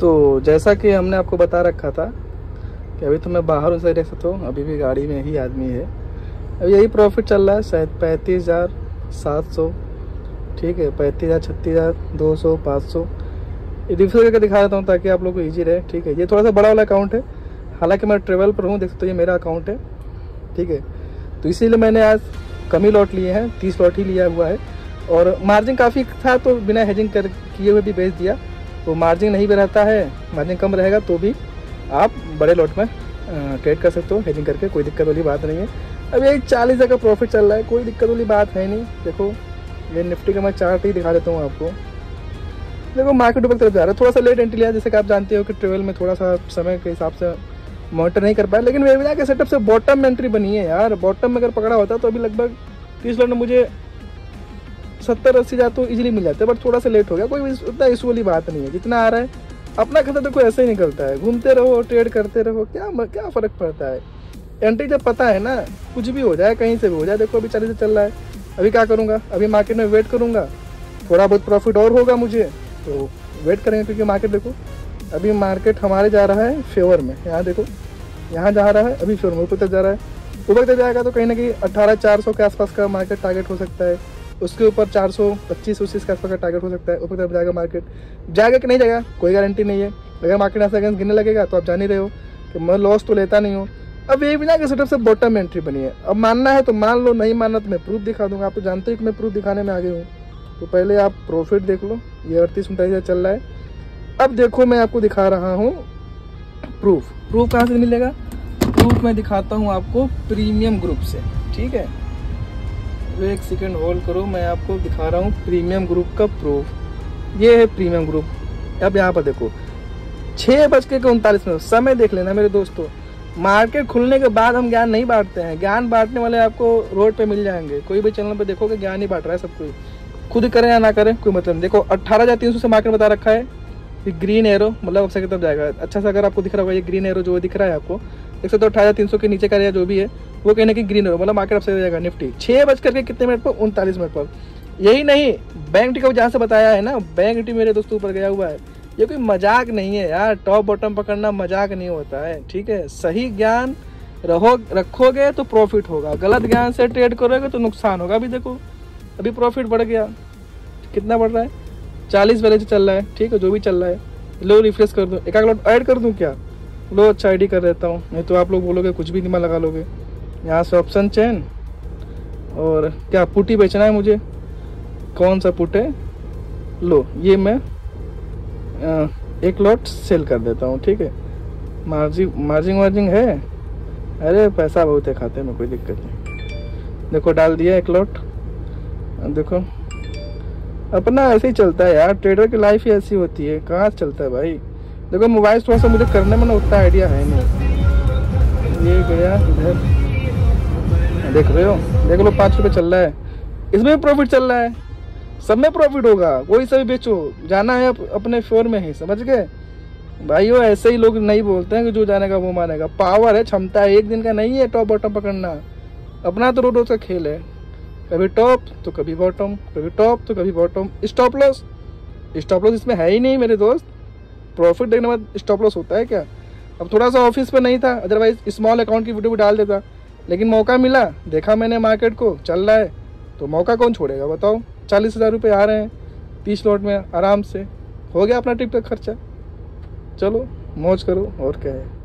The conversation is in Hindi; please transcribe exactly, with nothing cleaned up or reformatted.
तो जैसा कि हमने आपको बता रखा था कि अभी तो मैं बाहर हूँ, सही देख सकते हो, अभी भी गाड़ी में ही आदमी है। अब यही प्रॉफिट चल रहा है शायद पैंतीस हज़ार सात सौ, ठीक है, पैंतीस हज़ार, छत्तीस हज़ार दो सौ, पाँच सौ। ये रिफ्रेश करके दिखा देता हूँ ताकि आप लोग को ईजी रहे, ठीक है। ये थोड़ा सा बड़ा वाला अकाउंट है, हालांकि मैं ट्रेवल पर हूँ, देख सकते हो, ये मेरा अकाउंट है, ठीक है। तो इसीलिए मैंने आज कम ही लॉट लिए हैं, तीस लॉट ही लिया हुआ है, और मार्जिन काफ़ी था तो बिना हेजिंग कर किए हुए भी बेच दिया। तो मार्जिन नहीं भी रहता है, मार्जिन कम रहेगा तो भी आप बड़े लॉट में ट्रेड कर सकते हो हेजिंग करके, कोई दिक्कत वाली बात नहीं है। अब यही चालीस हज़ार का प्रॉफिट चल रहा है, कोई दिक्कत वाली बात है नहीं। देखो ये निफ्टी का मैं चार्ट ही दिखा देता हूँ आपको। देखो मार्केट ऊपर तरफ जा रहा है, थोड़ा सा लेट एंट्री लिया, जैसे कि आप जानते हो कि ट्रेवल में थोड़ा सा समय के हिसाब से मॉनिटर नहीं कर पाया, लेकिन वेबिनार के सेटअप से बॉटम में एंट्री बनी है यार। बॉटम में अगर पकड़ा होता तो अभी लगभग तीस लॉट में मुझे सत्तर अस्सी हज़ार तो ईजिली मिल जाते, बट थोड़ा सा लेट हो गया। कोई उतना इशू वाली बात नहीं है, जितना आ रहा है अपना खाता तो कोई ऐसे ही निकलता है। घूमते रहो, ट्रेड करते रहो, क्या क्या फ़र्क पड़ता है। एंट्री जब पता है ना, कुछ भी हो जाए, कहीं से भी हो जाए। देखो अभी चालीस से चल रहा है, अभी क्या करूँगा, अभी मार्केट में वेट करूँगा, थोड़ा बहुत प्रॉफिट और होगा मुझे तो वेट करेंगे, क्योंकि मार्केट देखो अभी मार्केट हमारे जा रहा है फेवर में। यहाँ देखो, यहाँ जा रहा है अभी फेवर में, ऊपर तक जा रहा है। ऊपर तक जाएगा तो कहीं ना कहीं अट्ठारह चार सौ के आसपास का मार्केट टारगेट हो सकता है, उसके ऊपर चार सौ पच्चीस उसी का टारगेट हो सकता है। ऊपर तरफ जाएगा मार्केट, जाएगा कि नहीं जाएगा कोई गारंटी नहीं है। अगर मार्केट ऐसा अगेंस्ट गिरने लगेगा तो आप जान ही रहे हो कि मैं लॉस तो लेता नहीं हूँ। अब ये बिना के सेटअप से बॉटम में एंट्री बनी है, अब मानना है तो मान लो, नहीं मानना तो मैं प्रूफ दिखा दूंगा। आप तो जानते हो कि मैं प्रूफ दिखाने में आगे हूँ। तो पहले आप प्रॉफिट देख लो, ये अड़तीस उनतालीस हज़ार चल रहा है। अब देखो मैं आपको दिखा रहा हूँ प्रूफ। प्रूफ कहाँ से मिलेगा? प्रूफ मैं दिखाता हूँ आपको प्रीमियम ग्रुप से, ठीक है। एक सेकेंड होल्ड करो, मैं आपको दिखा रहा हूँ प्रीमियम ग्रुप का प्रूफ। ये है प्रीमियम ग्रुप। अब यहाँ पर देखो छः बज के उनतालीस मिनट, समय देख लेना मेरे दोस्तों। मार्केट खुलने के बाद हम ज्ञान नहीं बांटते हैं, ज्ञान बांटने वाले आपको रोड पे मिल जाएंगे, कोई भी चैनल पे देखोगे ज्ञान ही बांट रहा है सब कोई, खुद करें या ना करें कोई मतलब। देखो अट्ठारह हज़ार तीन सौ से मार्केट बता रखा है, ग्रीन एरो मतलब अब से तब जाएगा। अच्छा सा अगर आपको दिख रहा होगा ये ग्रीन एरो जो दिख रहा है आपको, एक सौ तो अठारह हज़ार तीन सौ के नीचे का एरिया जो भी है वो कहने की ग्रीन हो, मतलब मार्केट अब से जाएगा। निफ्टी छः बज करके कितने मिनट पर, उनतालीस मिनट पर। यही नहीं, बैंक निफ्टी का जहाँ से बताया है ना, बैंक निफ्टी मेरे दोस्तों ऊपर गया हुआ है। ये कोई मजाक नहीं है यार, टॉप बॉटम पकड़ना मजाक नहीं होता है, ठीक है। सही ज्ञान रहो रखोगे तो प्रॉफिट होगा, गलत ज्ञान से ट्रेड करोगे तो नुकसान होगा। अभी देखो अभी प्रॉफिट बढ़ गया, कितना बढ़ रहा है, चालीस वाले से चल रहा है, ठीक है, जो भी चल रहा है। लो रिफ्रेश कर दूँ, एक आध लॉट ऐड कर दूँ क्या? लो अच्छा आई डी कर देता हूँ, नहीं तो आप लोग बोलोगे कुछ भी दिमाग लगा लोगे। यहाँ से ऑप्शन चैन, और क्या पुटी बेचना है मुझे, कौन सा पुट है, लो ये मैं आ, एक लॉट सेल कर देता हूँ, ठीक है। मार्जिन मार्जिन वार्जिंग है, अरे पैसा बहुत है खाते में, कोई दिक्कत नहीं। देखो डाल दिया एक लॉट, देखो अपना ऐसे ही चलता है यार, ट्रेडर की लाइफ ही ऐसी होती है, कहाँ चलता है भाई। देखो मोबाइल थोड़ा सा मुझे करने में ना उतना आइडिया है नहीं। ये गया इधर, देख रहे हो, देख लो पाँच रुपये चल रहा है, इसमें भी प्रॉफिट चल रहा है, सब में प्रॉफिट होगा, वही सभी बेचो। जाना है अपने फ्योर में ही, समझ गए भाई। वो ऐसे ही लोग नहीं बोलते हैं कि जो जानेगा वो मानेगा। पावर है, क्षमता है, एक दिन का नहीं है टॉप बॉटम पकड़ना। अपना तो रोज रोज का खेल है, कभी टॉप तो कभी बॉटम, कभी टॉप तो कभी bottom. Stop loss stop loss इसमें है ही नहीं मेरे दोस्त। प्रॉफिट देखने के बाद स्टॉप लॉस होता है क्या? अब थोड़ा सा ऑफिस पर नहीं था, अदरवाइज स्मॉल अकाउंट की वीडियो भी डाल देता, लेकिन मौका मिला, देखा मैंने मार्केट को चल रहा है, तो मौका कौन छोड़ेगा बताओ। चालीस हज़ार रुपये आ रहे हैं तीस लॉट में, आराम से हो गया अपना ट्रिप का खर्चा। चलो मौज करो, और क्या है।